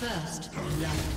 First love.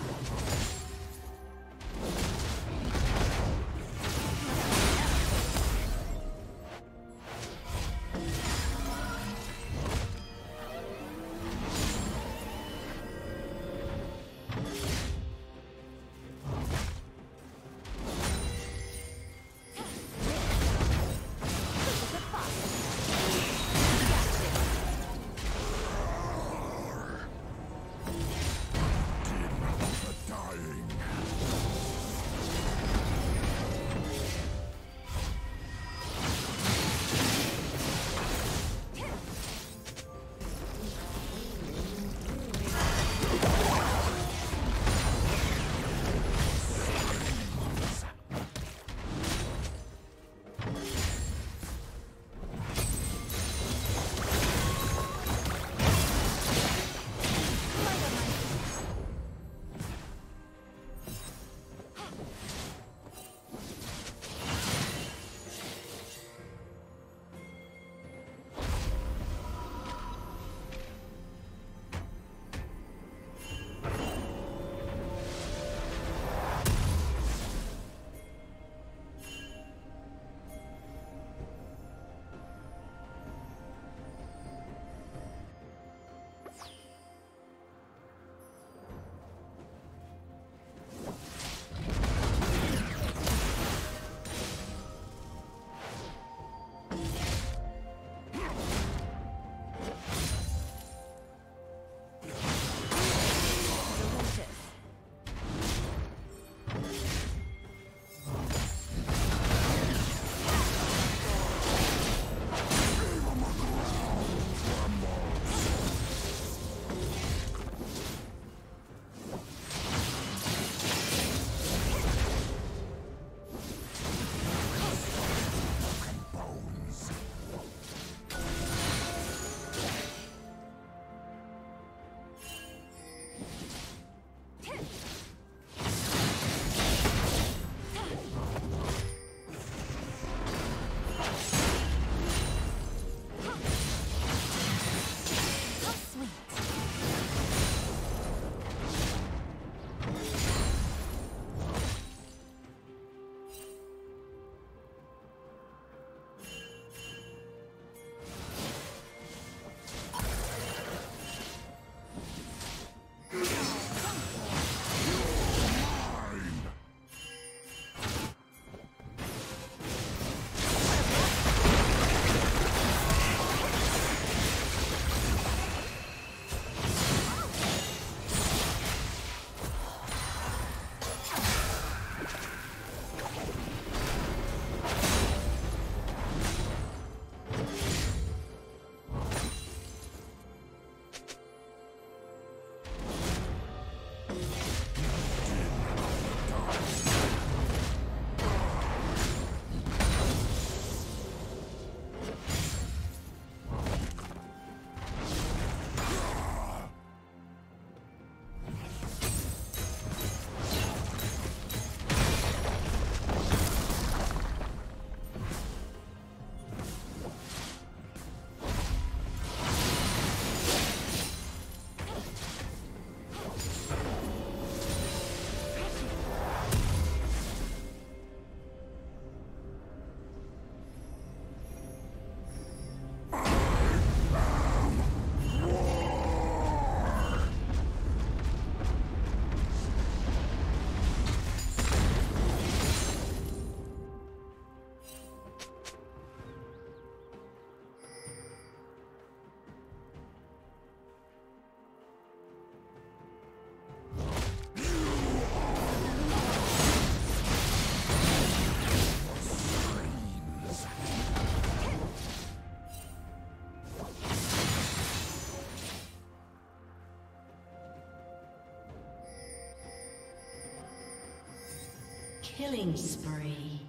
Killing spree.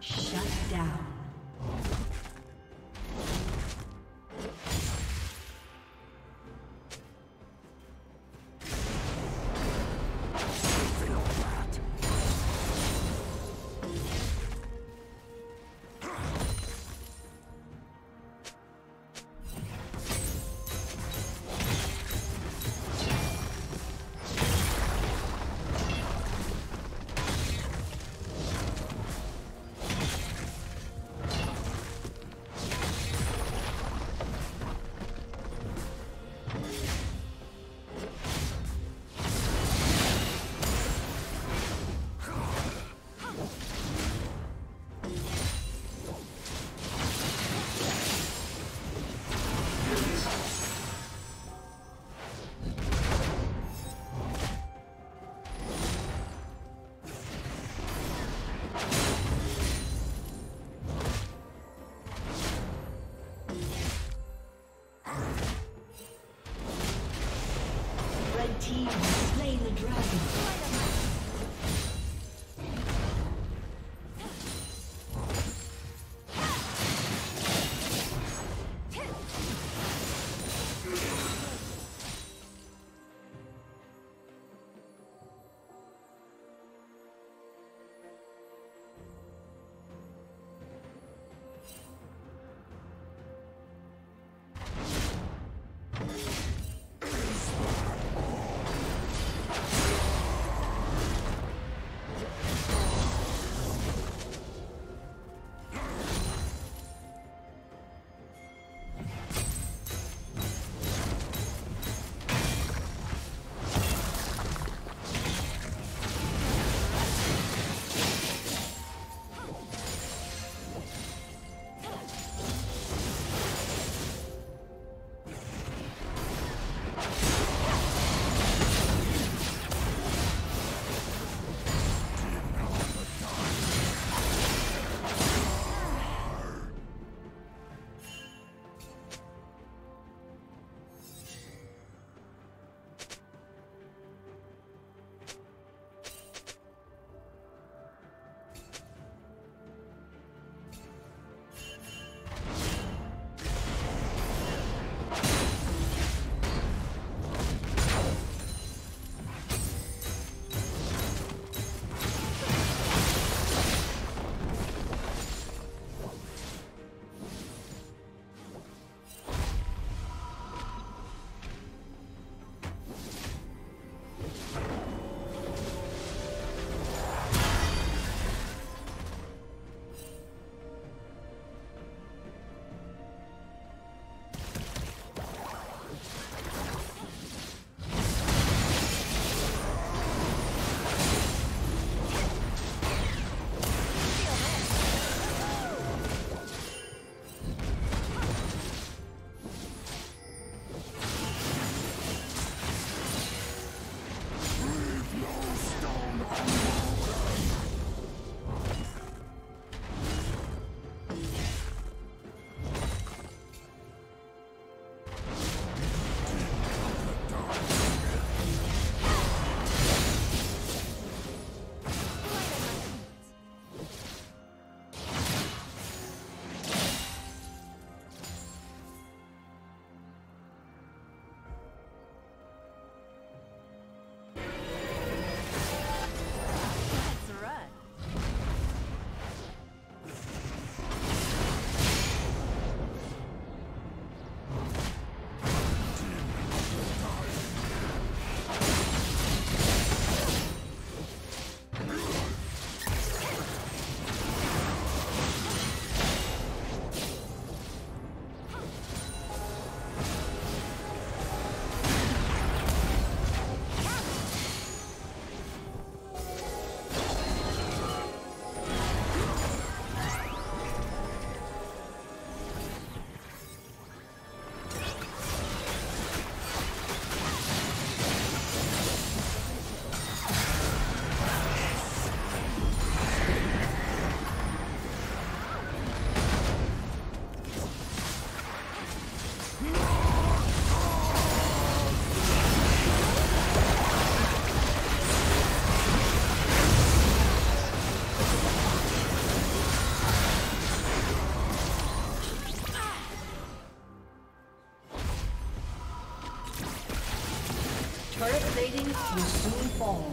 Shut down. Turret plating will soon fall.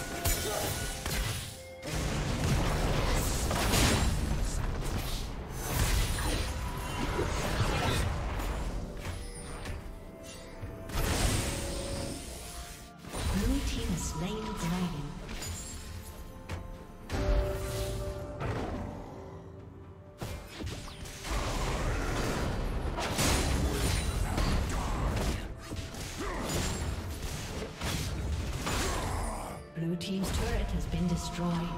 Team's turret has been destroyed.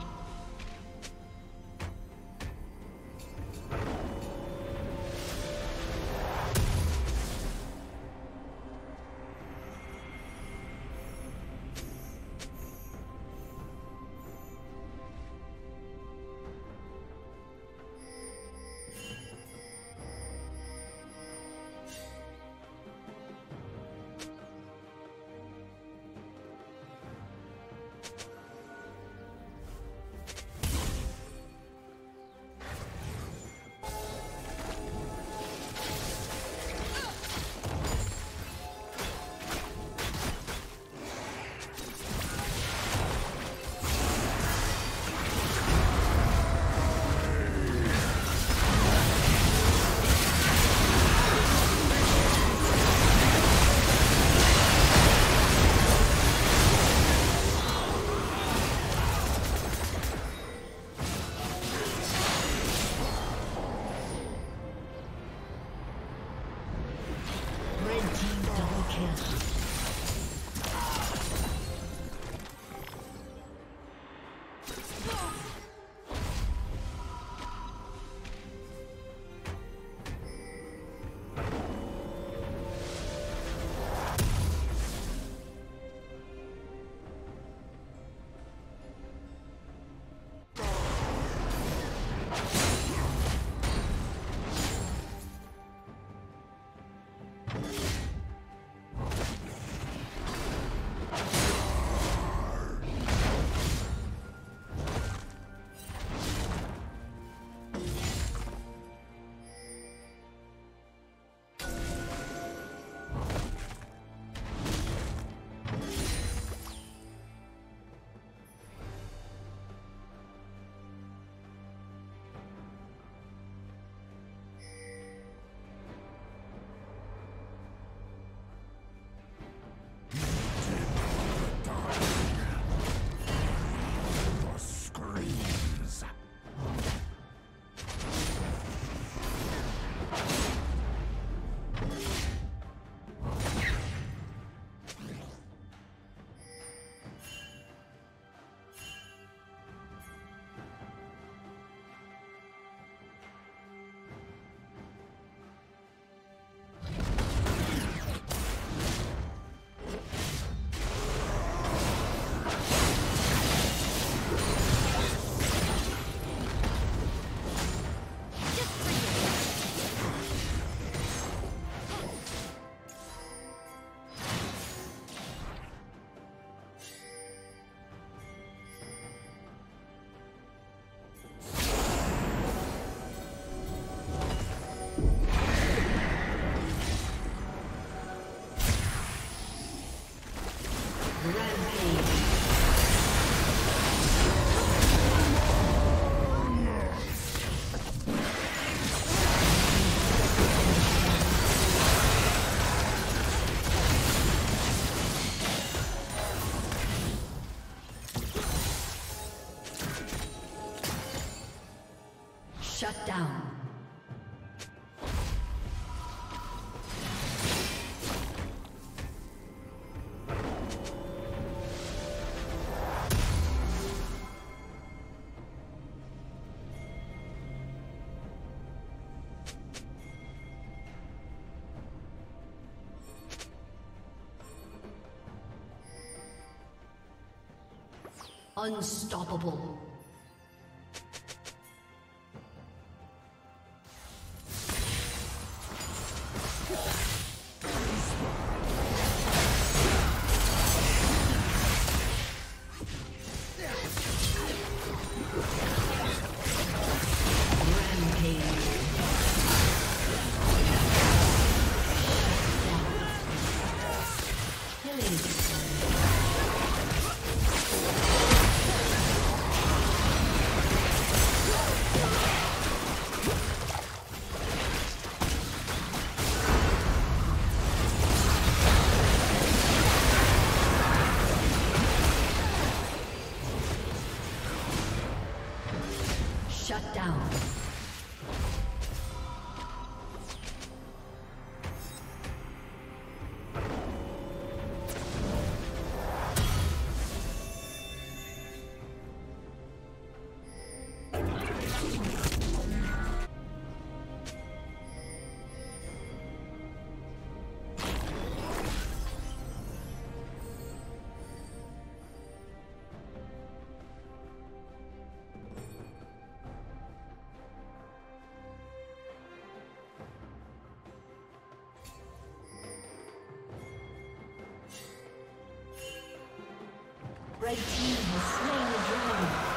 Shut down. Unstoppable. Shut down. Red team has slain the dragon.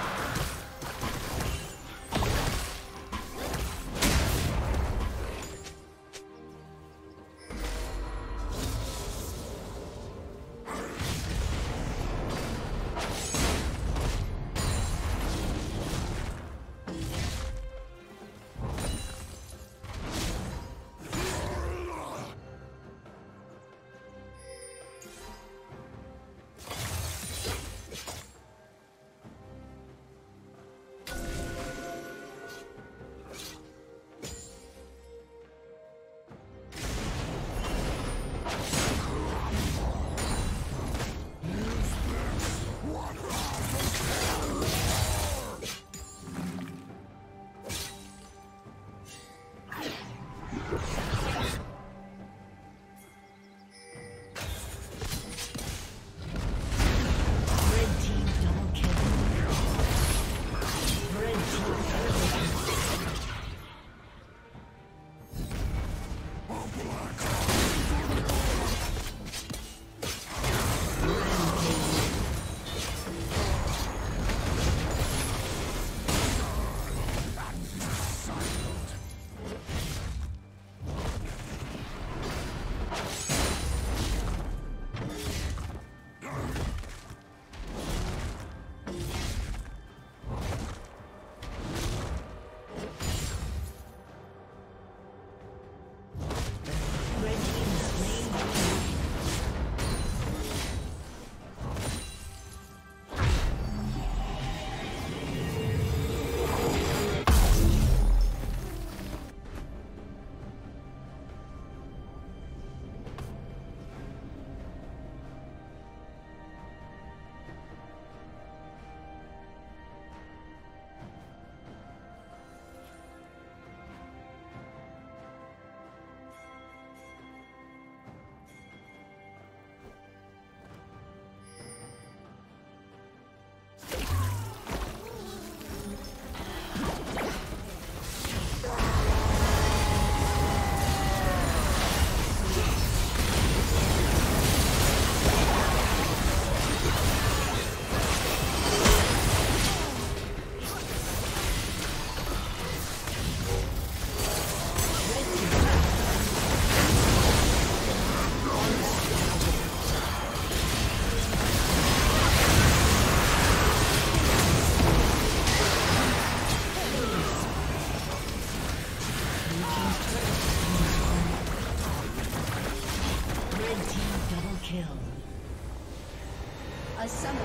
Some